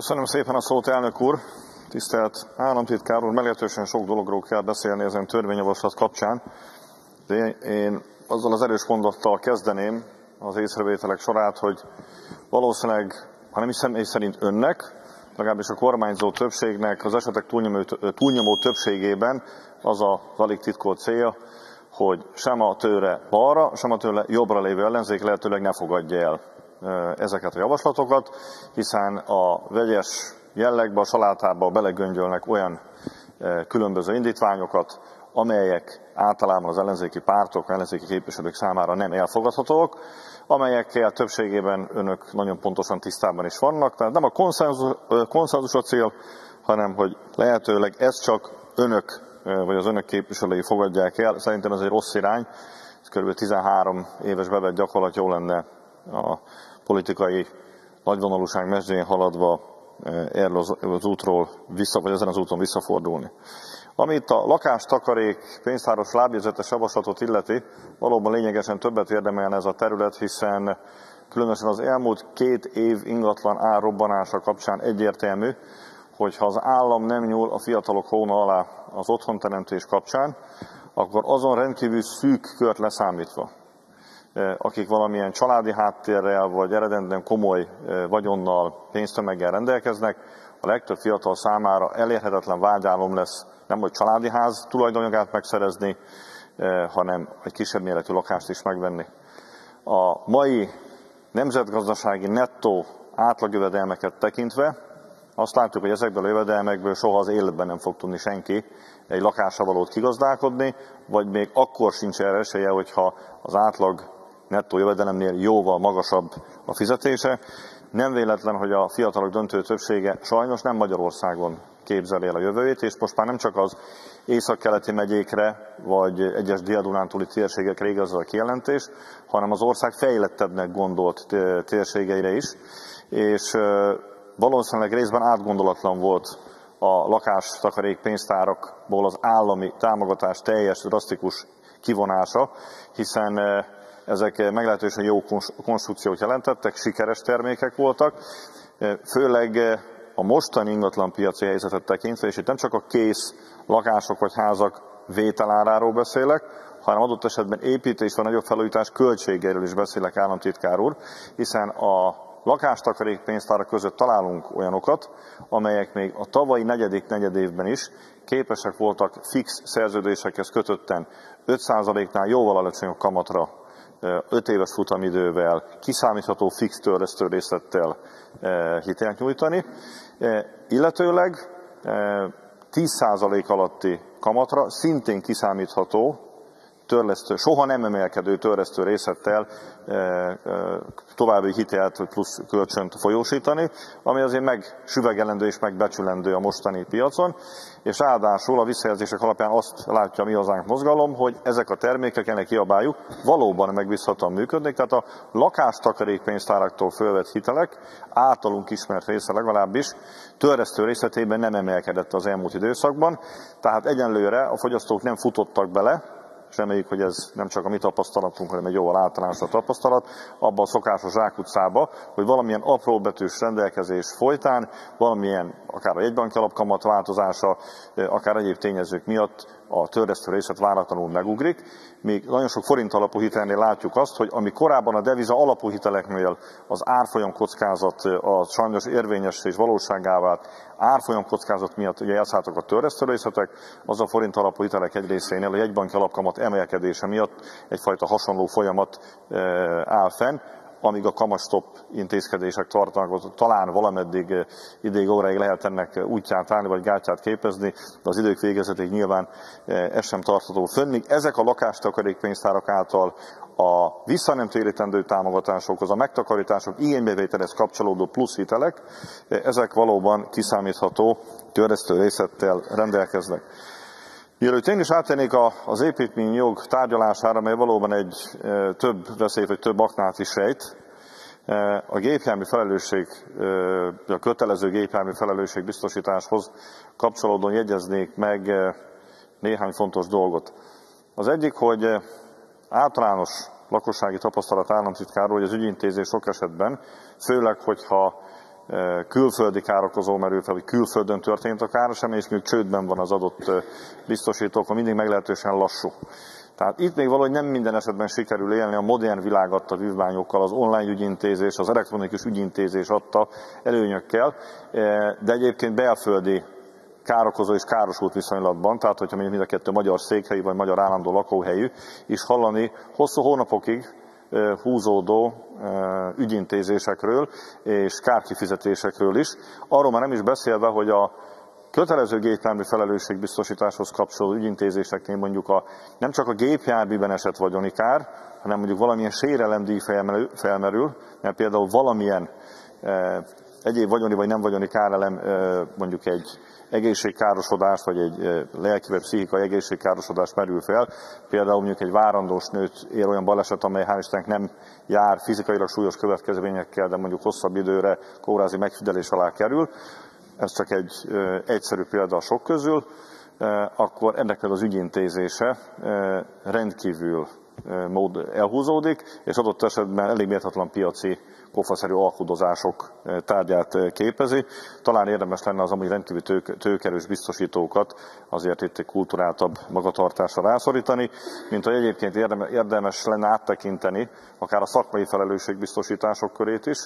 Köszönöm szépen a szót, elnök úr! Tisztelt államtitkár úr, meglehetősen sok dologról kell beszélni ezen törvényjavaslat kapcsán, de én azzal az erős mondattal kezdeném az észrevételek sorát, hogy valószínűleg, ha nem is személy szerint önnek, legalábbis a kormányzó többségnek az esetek túlnyomó többségében az az alig titkolt célja, hogy sem a tőle balra, sem a tőle jobbra lévő ellenzék lehetőleg ne fogadja el ezeket a javaslatokat, hiszen a vegyes jellegbe, a salátába belegöngyölnek olyan különböző indítványokat, amelyek általában az ellenzéki pártok, ellenzéki képviselők számára nem elfogadhatók, amelyekkel többségében önök nagyon pontosan tisztában is vannak. Tehát nem a konszenzus a cél, hanem hogy lehetőleg ezt csak önök vagy az önök képviselői fogadják el. Szerintem ez egy rossz irány, ez kb. 13 éves bevett gyakorlat, jó lenne a politikai nagyvonalúság mezsdjén haladva erről az útról vagy ezen az úton visszafordulni. Amit a lakástakarék pénztáros lábjegyzetes javaslatot illeti, valóban lényegesen többet érdemelne ez a terület, hiszen különösen az elmúlt 2 év ingatlan árrobbanása kapcsán egyértelmű, hogy ha az állam nem nyúl a fiatalok hóna alá az otthonteremtés kapcsán, akkor azon rendkívül szűk kört leszámítva, akik valamilyen családi háttérrel vagy eredendően komoly vagyonnal, pénztömeggel rendelkeznek, a legtöbb fiatal számára elérhetetlen vágyálom lesz nem hogy családi ház tulajdonjogát megszerezni, hanem egy kisebb méretű lakást is megvenni. A mai nemzetgazdasági nettó átlagjövedelmeket tekintve azt látjuk, hogy ezekből a jövedelmekből soha az életben nem fog tudni senki egy lakásra valót kigazdálkodni, vagy még akkor sincs erre esélye, hogyha az átlag nettó jövedelemnél jóval magasabb a fizetése. Nem véletlen, hogy a fiatalok döntő többsége sajnos nem Magyarországon képzel el a jövőjét, és most már nem csak az északkeleti megyékre, vagy egyes dél-dunántúli térségekre igaz a kijelentés, hanem az ország fejlettebbnek gondolt térségeire is, és valószínűleg részben átgondolatlan volt a lakástakarék pénztárakból az állami támogatás teljes, drasztikus kivonása, hiszen ezek meglehetősen jó konstrukciót jelentettek, sikeres termékek voltak, főleg a mostani ingatlanpiaci helyzetet tekintve, és itt nem csak a kész lakások vagy házak vételáráról beszélek, hanem adott esetben építés vagy nagyobb felújítás költségeiről is beszélek, államtitkár úr, hiszen a lakástakarék pénztára között találunk olyanokat, amelyek még a tavalyi negyedévben is képesek voltak fix szerződésekhez kötötten 5%-nál jóval alacsonyabb kamatra, 5 éves futamidővel, kiszámítható fix törlesztő részlettel hitelt nyújtani, illetőleg 10% alatti kamatra szintén kiszámítható, törlesztő, soha nem emelkedő törlesztő részlettel további hitelt vagy plusz kölcsönt folyósítani, ami azért megsüvegelendő és megbecsülendő a mostani piacon, és ráadásul a visszajelzések alapján azt látja a Mi Hazánk Mozgalom, hogy ezek a termékek, ennek kiabáljuk, valóban megbízhatóan működnek, tehát a lakástakarék pénztáraktól fölvett hitelek általunk ismert része legalábbis törlesztő részletében nem emelkedett az elmúlt időszakban, tehát egyenlőre a fogyasztók nem futottak bele, és reméljük, hogy ez nem csak a mi tapasztalatunk, hanem egy jóval általános a tapasztalat, abban a szokásos zsákutcába, hogy valamilyen apróbetűs rendelkezés folytán, valamilyen akár a jegybanki alapkamat változása, akár egyéb tényezők miatt a törlesztő részlet váratlanul megugrik, még nagyon sok forint alapú hitelnél látjuk azt, hogy ami korábban a deviza alapú hiteleknél az árfolyam kockázat a sajnos érvényes és valósággá vált árfolyam kockázat miatt ugye elszálltak a törlesztő részletek, az a forint alapú hitelek egy részénél a jegybanki alapkamat emelkedése miatt egyfajta hasonló folyamat áll fenn, amíg a kamatstop intézkedések tartanak, talán valameddig ideig, óráig lehet ennek útját állni, vagy gátját képezni, de az idők végezetéig nyilván ez sem tartható fönn. Míg ezek a lakástakarékpénztárak által a visszanemtérítendő támogatásokhoz, a megtakarítások igénybevételhez kapcsolódó plusz hitelek, ezek valóban kiszámítható törlesztő részlettel rendelkeznek. Mielőtt én is áttennék az építményjog tárgyalására, mely valóban egy több veszélyt vagy több aknát is rejt, a gépjármű felelősség, a kötelező gépjármű felelősség biztosításhoz kapcsolódóan jegyeznék meg néhány fontos dolgot. Az egyik, hogy általános lakossági tapasztalat, államtitkár úr, hogy az ügyintézés sok esetben, főleg, hogyha külföldi károkozó merül fel, hogy külföldön történt a károsemény, és mondjuk csődben van az adott biztosító, akkor mindig meglehetősen lassú. Tehát itt még valahogy nem minden esetben sikerül élni, a modern világ adta vívmányokkal, az online ügyintézés, az elektronikus ügyintézés adta előnyökkel, de egyébként belföldi károkozó és károsult viszonylatban, tehát hogyha mondjuk mind a kettő magyar székhelyi vagy magyar állandó lakóhelyű, is hallani hosszú hónapokig húzódó ügyintézésekről és kárkifizetésekről is. Arról már nem is beszélve, hogy a kötelező gépjármű felelősségbiztosításhoz kapcsolódó ügyintézéseknél mondjuk nem csak a gépjárműben esett vagyoni kár, hanem mondjuk valamilyen sérelemdíj felmerül, mert például valamilyen egyéb vagyoni vagy nem vagyoni kárelem, mondjuk egy egészségkárosodás, vagy egy lelki vagy pszichikai egészségkárosodás merül fel. Például mondjuk egy várandós nőt ér olyan baleset, amely hál' Istennek nem jár fizikailag súlyos következményekkel, de mondjuk hosszabb időre kórházi megfigyelés alá kerül. Ez csak egy egyszerű példa a sok közül. Akkor ennek az ügyintézése rendkívül mód elhúzódik, és adott esetben elég mérhetetlen piaci kofaszerű alkudozások tárgyát képezi. Talán érdemes lenne az amúgy rendkívül tőkerős biztosítókat azért itt kulturáltabb magatartásra rászorítani, mint hogy egyébként érdemes lenne áttekinteni akár a szakmai felelősségbiztosítások körét is,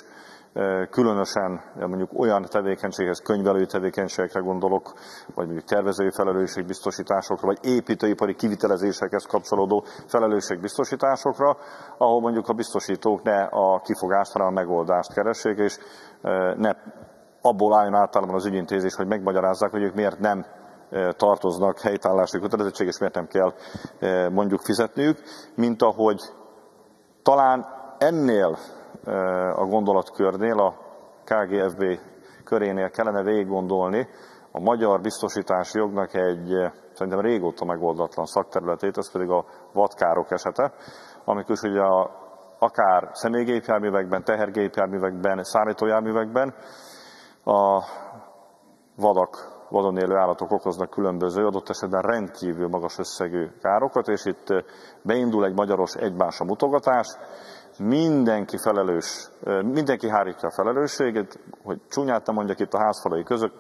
különösen mondjuk olyan tevékenységhez, könyvelői tevékenységekre gondolok, vagy mondjuk tervezői felelősségbiztosításokra, vagy építőipari kivitelezésekhez kapcsolódó felelősségbiztosításokra, ahol mondjuk a biztosítók ne a kifogást, hanem a megoldást keressék, és ne abból álljon általában az ügyintézés, hogy megmagyarázzák, hogy ők miért nem tartoznak helytállási kötelezettség, és miért nem kell mondjuk fizetniük, mint ahogy talán ennél a gondolatkörnél, a KGFB körénél kellene végig gondolni a magyar biztosítási jognak egy szerintem régóta megoldatlan szakterületét, ez pedig a vadkárok esete, amikor ugye akár személygépjárművekben, tehergépjárművekben, szállítójárművekben a vadak, vadon élő állatok okoznak különböző, adott esetben rendkívül magas összegű károkat, és itt beindul egy magyaros egymásra mutogatás, mindenki felelős, mindenki hárítja a felelősségét, hogy csúnyát nem mondjak, itt a házfalai között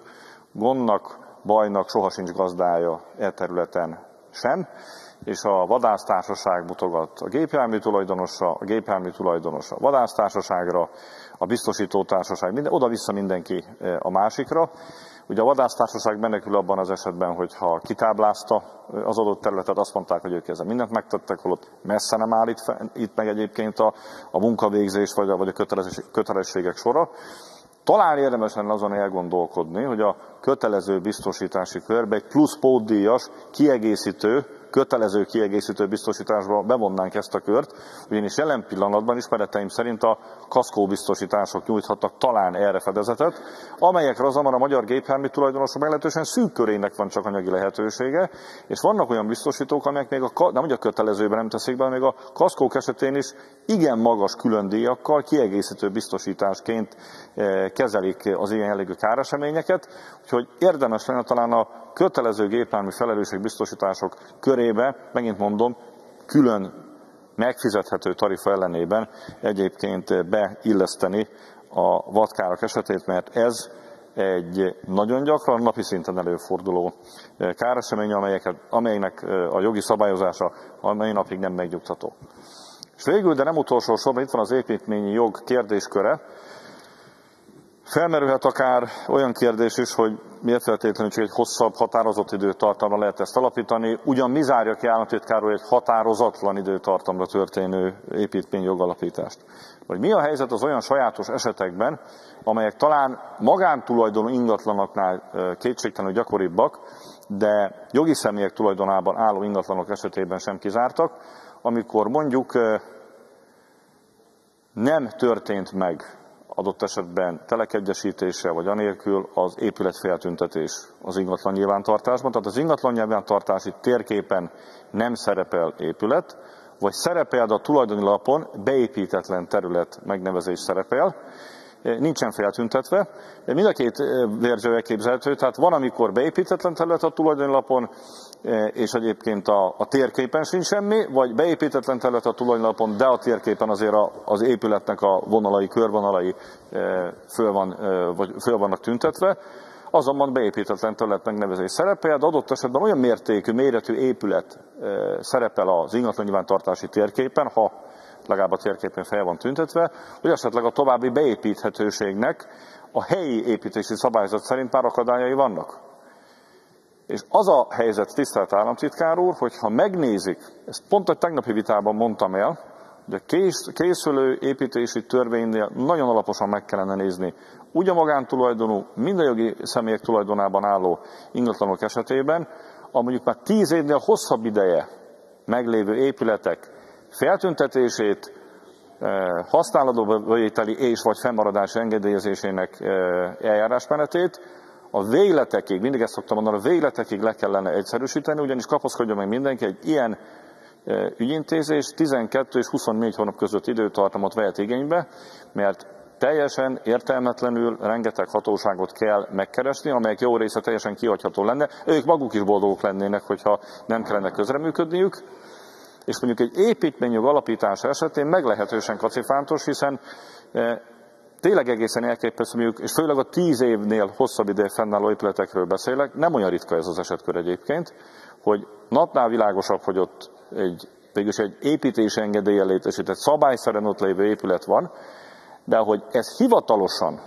gondnak, bajnak soha sincs gazdája e területen sem, és a vadásztársaság mutogat a gépjármű tulajdonosra, a gépjármű tulajdonos a vadásztársaságra, a biztosítótársaság, oda-vissza mindenki a másikra. Ugye a vadásztársaság menekül abban az esetben, hogyha kitáblázta az adott területet, azt mondták, hogy ők ezzel mindent megtettek, holott messze nem áll itt meg egyébként a munkavégzés vagy a kötelességek sora. Talán érdemes lenne azon elgondolkodni, hogy a kötelező biztosítási körbe egy plusz pótdíjas, kötelező kiegészítő biztosításba bevonnánk ezt a kört, ugyanis jelen pillanatban ismereteim szerint a kaszkó biztosítások nyújthatnak talán erre fedezetet, amelyekre azonban a magyar gépjármű tulajdonosok meglehetősen szűk körének van csak anyagi lehetősége, és vannak olyan biztosítók, amelyek még nem a kötelezőben nem teszik be, még a kaszkók esetén is igen magas külön díjakkal kiegészítő biztosításként kezelik az ilyen jellegű káreseményeket, úgyhogy érdemes lenne talán a kötelező gépjármű felelősségbiztosítások körébe, megint mondom, külön megfizethető tarifa ellenében egyébként beilleszteni a vadkárok esetét, mert ez egy nagyon gyakran napi szinten előforduló káresemény, amelynek a jogi szabályozása a mai napig nem megnyugtató. És végül, de nem utolsó sorban itt van az építményi jog kérdésköre. Felmerülhet akár olyan kérdés is, hogy miért feltétlenül csak egy hosszabb, határozott időtartamra lehet ezt alapítani, ugyan mi zárja ki államtitkárról egy határozatlan időtartamra történő építményjogalapítást. Vagy mi a helyzet az olyan sajátos esetekben, amelyek talán magántulajdonú ingatlanoknál kétségtelenül gyakoribbak, de jogi személyek tulajdonában álló ingatlanok esetében sem kizártak, amikor mondjuk nem történt meg adott esetben telekegyesítése vagy anélkül az épület feltüntetés az ingatlan nyilvántartásban. Tehát az ingatlan nyilvántartási térképen nem szerepel épület, vagy szerepel, de a tulajdoni lapon beépítetlen terület megnevezés szerepel, nincsen feltüntetve. Mind a két vérzső elképzelhető, tehát van, amikor beépítetlen terület a tulajdonlapon, és egyébként a térképen sincs semmi, vagy beépítetlen terület a tulajdonlapon, de a térképen azért az épületnek a vonalai, körvonalai föl vannak tüntetve. Azonban beépítetlen terület megnevezés szerepel, de adott esetben olyan mértékű, méretű épület szerepel az ingatlan nyilvántartási térképen, ha legalább a térképen fel van tüntetve, hogy esetleg a további beépíthetőségnek a helyi építési szabályzat szerint már akadályai vannak. És az a helyzet, tisztelt államtitkár úr, hogyha megnézik, ezt pont a tegnapi vitában mondtam el, hogy a készülő építési törvénynél nagyon alaposan meg kellene nézni, úgy a magántulajdonú, mind a jogi személyek tulajdonában álló ingatlanok esetében, a mondjuk már 10 évnél hosszabb ideje meglévő épületek feltüntetését, használatba vételi és vagy fennmaradási engedélyezésének eljárásmenetét a végletekig, mindig ezt szoktam mondani, a végletekig le kellene egyszerűsíteni, ugyanis kapaszkodjon meg mindenki, egy ilyen ügyintézés 12 és 24 hónap között időtartamot vehet igénybe, mert teljesen értelmetlenül rengeteg hatóságot kell megkeresni, amelyek jó része teljesen kihagyható lenne. Ők maguk is boldogok lennének, hogyha nem kellene közreműködniük. És mondjuk egy építményjog alapítása esetén meglehetősen kacifántos, hiszen tényleg egészen elképesztő, és főleg a 10 évnél hosszabb ideje fennálló épületekről beszélek, nem olyan ritka ez az esetkör egyébként, hogy napnál világosabb, hogy ott végülis egy építési engedéllyel létesített, szabályszerűen ott lévő épület van, de hogy ez hivatalosan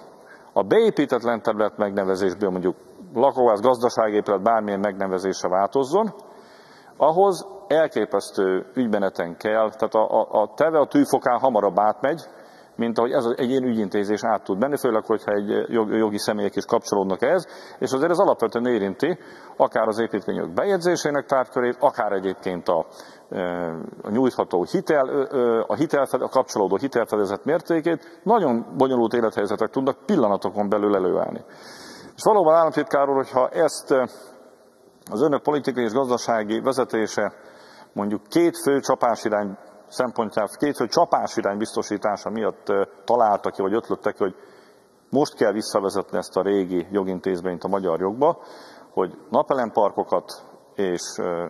a beépítetlen terület megnevezésből mondjuk lakóház, gazdaságépület, bármilyen megnevezésre változzon, ahhoz elképesztő ügymeneten kell, tehát a teve a tűfokán hamarabb átmegy, mint ahogy ez egy ilyen ügyintézés át tud menni, főleg, hogyha egy jogi személyek is kapcsolódnak ehhez, és azért ez alapvetően érinti akár az építmények bejegyzésének tárgykörét, akár egyébként a nyújtható hitel, a kapcsolódó hitelfedezet mértékét. Nagyon bonyolult élethelyzetek tudnak pillanatokon belül előállni. És valóban, államtitkár úr, hogyha ezt az önök politikai és gazdasági vezetése mondjuk két fő csapásirány biztosítása miatt találtak ki, vagy ötlöttek, hogy most kell visszavezetni ezt a régi jogintézményt a magyar jogba, hogy napelemparkokat és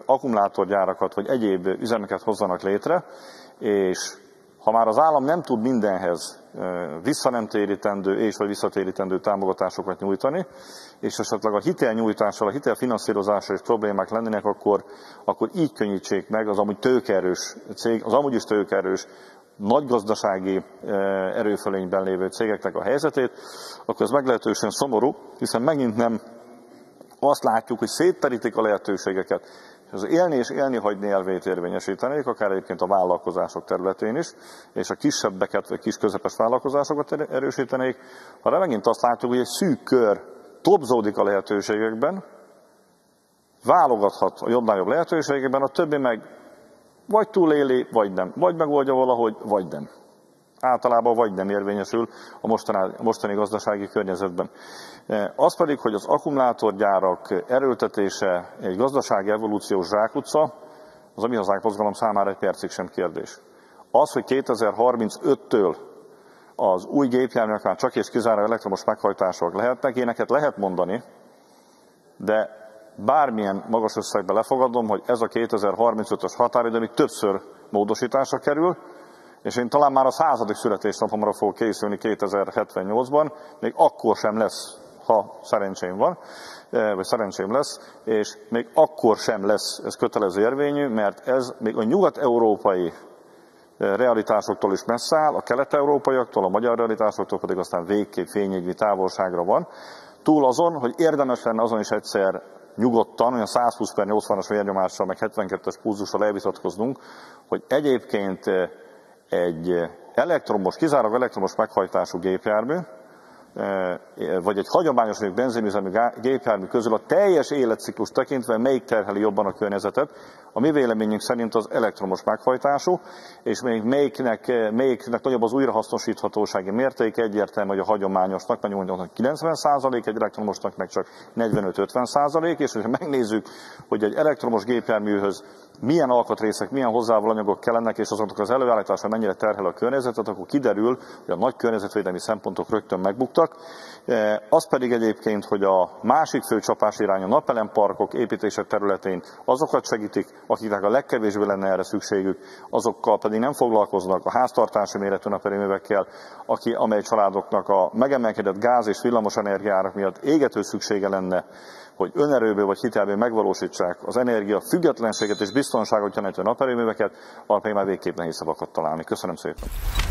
akkumulátorgyárakat, vagy egyéb üzemeket hozzanak létre, és ha már az állam nem tud mindenhez visszanemtérítendő és vagy visszatérítendő támogatásokat nyújtani, és esetleg a hitelnyújtással, a hitelfinanszírozással is problémák lennének, akkor így könnyítsék meg az amúgy tőkeerős cég, az amúgy is tőkeerős, nagy gazdasági erőfölényben lévő cégeknek a helyzetét, akkor ez meglehetősen szomorú, hiszen megint nem azt látjuk, hogy szétterítik a lehetőségeket, és az élni és élni hagyni elvét érvényesítenék, akár egyébként a vállalkozások területén is, és a kisebbeket, vagy kis-közepes vállalkozásokat erősítenék, hanem megint azt látjuk, hogy egy szűk kör tobzódik a lehetőségekben, válogathat a jobbnál jobb lehetőségekben, a többi meg vagy túléli, vagy nem, vagy megoldja valahogy, vagy nem. Általában vagy nem érvényesül a mostani gazdasági környezetben. Az pedig, hogy az akkumulátorgyárak erőltetése egy gazdasági evolúciós zsákutca, az a Mi Hazánk Mozgalom számára egy percig sem kérdés. Az, hogy 2035-től az új gépjárműek már csak és kizárólag elektromos meghajtások lehetnek, éneket lehet mondani, de bármilyen magas összegben lefogadom, hogy ez a 2035-ös határidő még többször módosításra kerül, és én talán már a 100. születésnapomra fogok készülni 2078-ban, még akkor sem lesz, ha szerencsém van, vagy szerencsém lesz, és még akkor sem lesz ez kötelező érvényű, mert ez még a nyugat-európai realitásoktól is messze áll, a kelet-európaiaktól, a magyar realitásoktól pedig aztán végképp fényévnyi távolságra van. Túl azon, hogy érdemes lenne azon is egyszer nyugodtan, olyan 120/80-as vérnyomással, meg 72-es pulzussal elvitatkoznunk, hogy egyébként egy elektromos, kizárólag elektromos meghajtású gépjármű, vagy egy hagyományos mondjuk benzinüzemű gépjármű közül a teljes életciklus tekintve melyik terheli jobban a környezetet? A mi véleményünk szerint az elektromos meghajtású, és melyiknek nagyobb az újrahasznosíthatósági mérték, egyértelmű, hogy a hagyományosnak, mondjuk 90%, egy elektromosnak meg csak 45-50%, és hogyha megnézzük, hogy egy elektromos gépjárműhöz milyen alkatrészek, milyen hozzávalóanyagok kellenek, és azoknak az előállítása mennyire terhel a környezetet, akkor kiderül, hogy a nagy környezetvédelmi szempontok rögtön megbuktak. Az pedig egyébként, hogy a másik fő csapás irány a napelemparkok építése területén azokat segítik, akiknek a legkevésbé lenne erre szükségük, azokkal pedig nem foglalkoznak, a háztartási méretű napeleművekkel, amely családoknak a megemelkedett gáz és villamos energiárak miatt égető szüksége lenne, hogy önerőből vagy hitelből megvalósítsák az energia függetlenséget és biztonságot jelentő naperőműveket, arra pedig már végképp nehéz szavakat találni. Köszönöm szépen!